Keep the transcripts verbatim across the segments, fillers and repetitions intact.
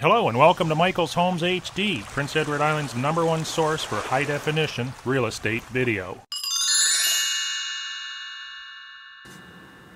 Hello and welcome to Michael's Homes H D, Prince Edward Island's number one source for high-definition real estate video.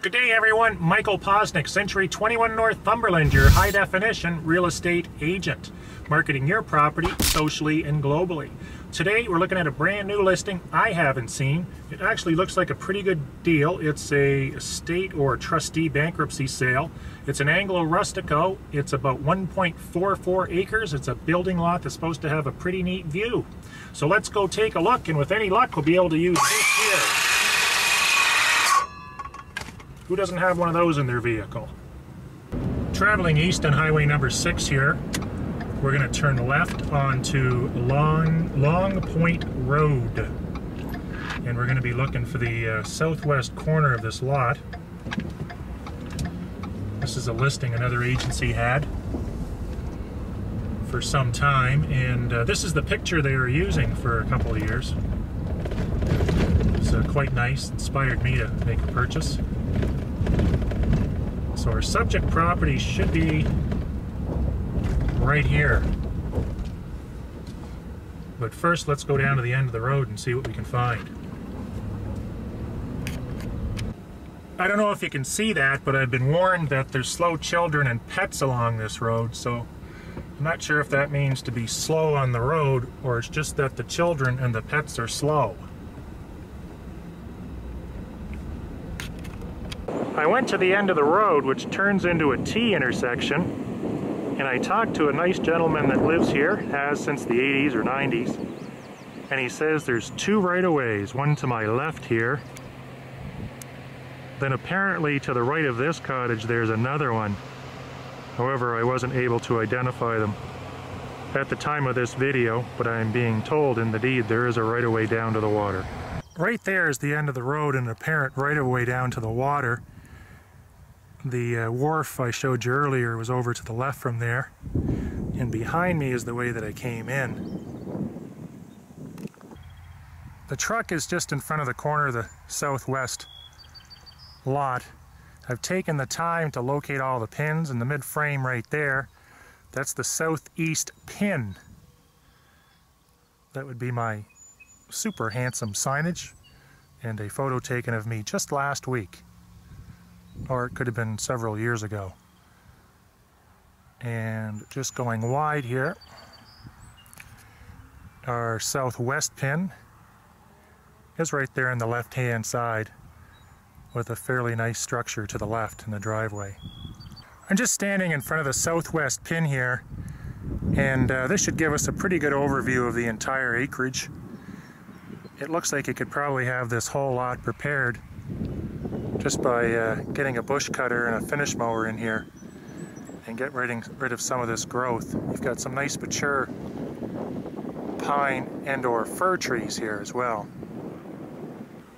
Good day everyone, Michael Poczynek, Century twenty-one Northumberland, your high-definition real estate agent, marketing your property socially and globally. Today we're looking at a brand new listing I haven't seen. It actually looks like a pretty good deal. It's a estate or trustee bankruptcy sale. It's an Anglo Rustico. It's about one point four four acres. It's a building lot that's supposed to have a pretty neat view. So let's go take a look, and with any luck we'll be able to use this here. Who doesn't have one of those in their vehicle? Traveling east on highway number six here, we're gonna turn left onto Long, Long Point Road. And we're gonna be looking for the uh, southwest corner of this lot. This is a listing another agency had for some time, and uh, this is the picture they were using for a couple of years. It's uh, quite nice, inspired me to make a purchase. So our subject property should be right here. But first, let's go down to the end of the road and see what we can find. I don't know if you can see that, but I've been warned that there's slow children and pets along this road, so I'm not sure if that means to be slow on the road or it's just that the children and the pets are slow. I went to the end of the road, which turns into a T intersection, and I talked to a nice gentleman that lives here, has since the eighties or nineties, and he says there's two right-of-ways, one to my left here, then apparently to the right of this cottage there's another one. However, I wasn't able to identify them at the time of this video, but I'm being told in the deed there is a right-of-way down to the water. Right there is the end of the road and an apparent right-of-way down to the water. The uh, wharf I showed you earlier was over to the left from there, and behind me is the way that I came in. The truck is just in front of the corner of the southwest lot. I've taken the time to locate all the pins, and the mid-frame right there, that's the southeast pin. That would be my super handsome signage and a photo taken of me just last week. Or it could have been several years ago. And just going wide here, our southwest pin is right there on the left-hand side with a fairly nice structure to the left in the driveway. I'm just standing in front of the southwest pin here, and uh, this should give us a pretty good overview of the entire acreage. It looks like it could probably have this whole lot prepared just by uh, getting a bush cutter and a finish mower in here and get rid of some of this growth. You've got some nice mature pine and or fir trees here as well.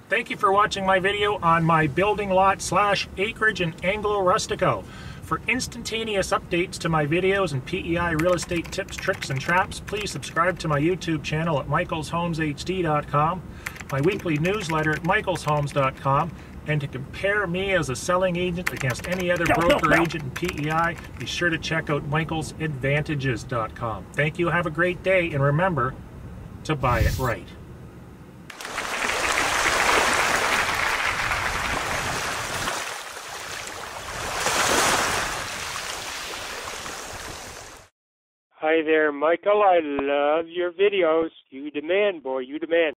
Thank you for watching my video on my building lot slash acreage in Anglo Rustico. For instantaneous updates to my videos and P E I real estate tips, tricks, and traps, please subscribe to my YouTube channel at michaels homes h d dot com, my weekly newsletter at michaels homes dot com, and to compare me as a selling agent against any other broker, agent, and P E I, be sure to check out michaels advantages dot com. Thank you, have a great day, and remember to buy it right. Hi there, Michael, I love your videos. You demand, boy, you demand.